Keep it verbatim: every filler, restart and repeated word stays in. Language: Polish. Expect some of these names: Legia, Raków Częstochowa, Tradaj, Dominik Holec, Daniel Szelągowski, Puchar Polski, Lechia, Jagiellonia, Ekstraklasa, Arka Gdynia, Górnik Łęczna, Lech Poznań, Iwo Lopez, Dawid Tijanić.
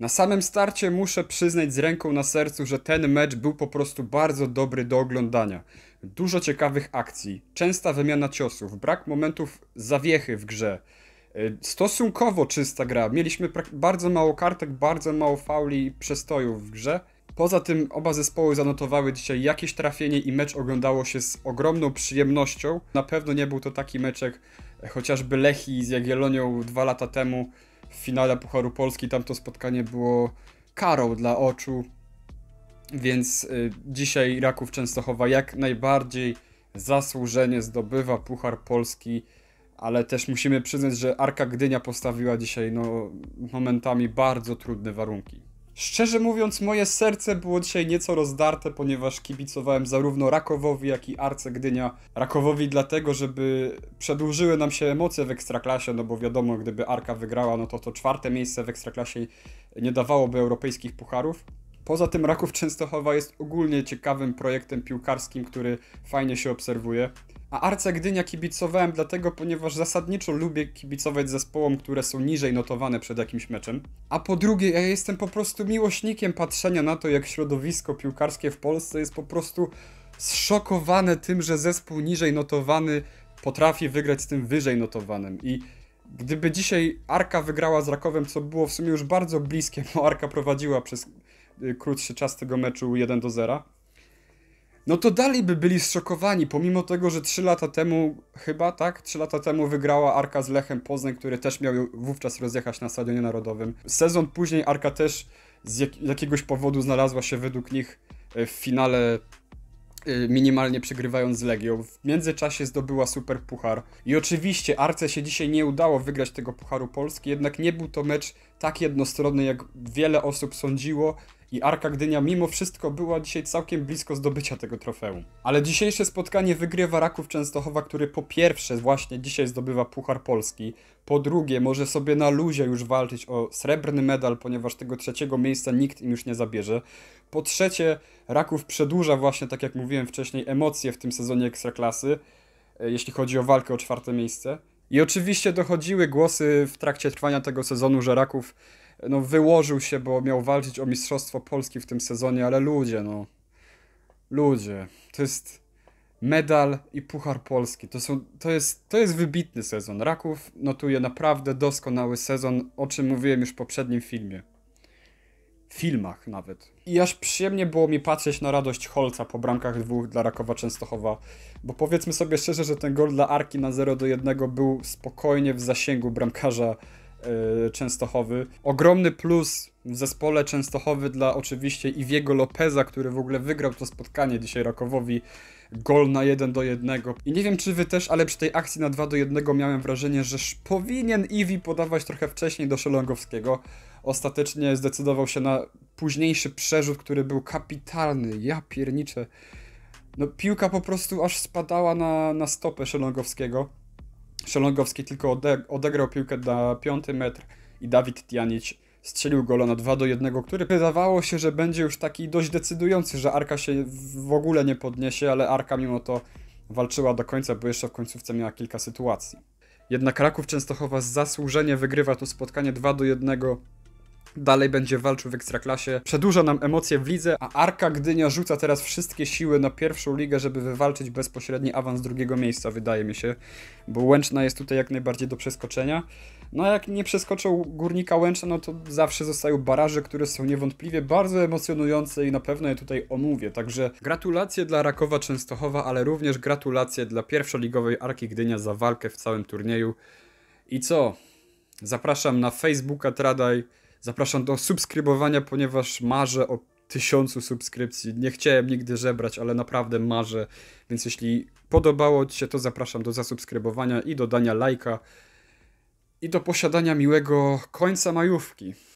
Na samym starcie muszę przyznać z ręką na sercu, że ten mecz był po prostu bardzo dobry do oglądania. Dużo ciekawych akcji, częsta wymiana ciosów, brak momentów zawiechy w grze. Stosunkowo czysta gra, mieliśmy bardzo mało kartek, bardzo mało fauli i przestojów w grze. Poza tym oba zespoły zanotowały dzisiaj jakieś trafienie i mecz oglądało się z ogromną przyjemnością. Na pewno nie był to taki mecz jak chociażby Lechii z Jagiellonią dwa lata temu w finale Pucharu Polski. Tamto spotkanie było karą dla oczu, więc dzisiaj Raków Częstochowa jak najbardziej zasłużenie zdobywa Puchar Polski. Ale też musimy przyznać, że Arka Gdynia postawiła dzisiaj no, momentami bardzo trudne warunki. Szczerze mówiąc, moje serce było dzisiaj nieco rozdarte, ponieważ kibicowałem zarówno Rakowowi, jak i Arce Gdynia. Rakowowi dlatego, żeby przedłużyły nam się emocje w Ekstraklasie, no bo wiadomo, gdyby Arka wygrała, no to to czwarte miejsce w Ekstraklasie nie dawałoby europejskich pucharów. Poza tym Raków Częstochowa jest ogólnie ciekawym projektem piłkarskim, który fajnie się obserwuje. A Arce Gdynia kibicowałem dlatego, ponieważ zasadniczo lubię kibicować zespołom, które są niżej notowane przed jakimś meczem. A po drugie, ja jestem po prostu miłośnikiem patrzenia na to, jak środowisko piłkarskie w Polsce jest po prostu zszokowane tym, że zespół niżej notowany potrafi wygrać z tym wyżej notowanym. I gdyby dzisiaj Arka wygrała z Rakowem, co było w sumie już bardzo bliskie, bo Arka prowadziła przez krótszy czas tego meczu jeden do zera, no to dalej by byli zszokowani, pomimo tego, że trzy lata temu, chyba tak, trzy lata temu wygrała Arka z Lechem Poznań, który też miał ją wówczas rozjechać na Stadionie Narodowym. Sezon później Arka też z jak jakiegoś powodu znalazła się według nich w finale, minimalnie przegrywając z Legią. W międzyczasie zdobyła super puchar. I oczywiście Arce się dzisiaj nie udało wygrać tego Pucharu Polski, jednak nie był to mecz tak jednostronny, jak wiele osób sądziło. I Arka Gdynia mimo wszystko była dzisiaj całkiem blisko zdobycia tego trofeum. Ale dzisiejsze spotkanie wygrywa Raków Częstochowa, który po pierwsze właśnie dzisiaj zdobywa Puchar Polski. Po drugie może sobie na luzie już walczyć o srebrny medal, ponieważ tego trzeciego miejsca nikt im już nie zabierze. Po trzecie Raków przedłuża właśnie, tak jak mówiłem wcześniej, emocje w tym sezonie Ekstraklasy, jeśli chodzi o walkę o czwarte miejsce. I oczywiście dochodziły głosy w trakcie trwania tego sezonu, że Raków no wyłożył się, bo miał walczyć o Mistrzostwo Polski w tym sezonie, ale ludzie, no... Ludzie, to jest medal i Puchar Polski, to, są, to, jest, to jest wybitny sezon. Raków notuje naprawdę doskonały sezon, o czym mówiłem już w poprzednim filmie. Filmach nawet. I aż przyjemnie było mi patrzeć na radość Holca po bramkach dwóch dla Rakowa Częstochowa, bo powiedzmy sobie szczerze, że ten gol dla Arki na zero do jednego był spokojnie w zasięgu bramkarza Częstochowy. Ogromny plus w zespole Częstochowy dla oczywiście Iwiego Lopeza, który w ogóle wygrał to spotkanie dzisiaj Rakowowi. Gol na jeden do jednego. I nie wiem czy wy też, ale przy tej akcji na dwa do jednego miałem wrażenie, że powinien Iwi podawać trochę wcześniej do Szelągowskiego. Ostatecznie zdecydował się na późniejszy przerzut, który był kapitalny. Ja pierniczę. No piłka po prostu aż spadała na, na stopę Szelągowskiego. Szelągowski tylko ode odegrał piłkę na piąty metr i Dawid Tijanić strzelił gola na dwa do jednego, który wydawało się, że będzie już taki dość decydujący, że Arka się w ogóle nie podniesie, ale Arka mimo to walczyła do końca, bo jeszcze w końcówce miała kilka sytuacji. Jednak Raków Częstochowa zasłużenie wygrywa to spotkanie dwa do jednego. Dalej będzie walczył w Ekstraklasie, przedłuża nam emocje w lidze, a Arka Gdynia rzuca teraz wszystkie siły na pierwszą ligę, żeby wywalczyć bezpośredni awans drugiego miejsca, wydaje mi się, bo Łęczna jest tutaj jak najbardziej do przeskoczenia. No a jak nie przeskoczył Górnika Łęczna, no to zawsze zostają baraże, które są niewątpliwie bardzo emocjonujące i na pewno je tutaj omówię. Także gratulacje dla Rakowa Częstochowa, ale również gratulacje dla pierwszoligowej Arki Gdynia za walkę w całym turnieju. I co? Zapraszam na Facebooka Tradaj. Zapraszam do subskrybowania, ponieważ marzę o tysiącu subskrypcji. Nie chciałem nigdy żebrać, ale naprawdę marzę. Więc jeśli podobało ci się, to zapraszam do zasubskrybowania i dodania lajka. I do posiadania miłego końca majówki.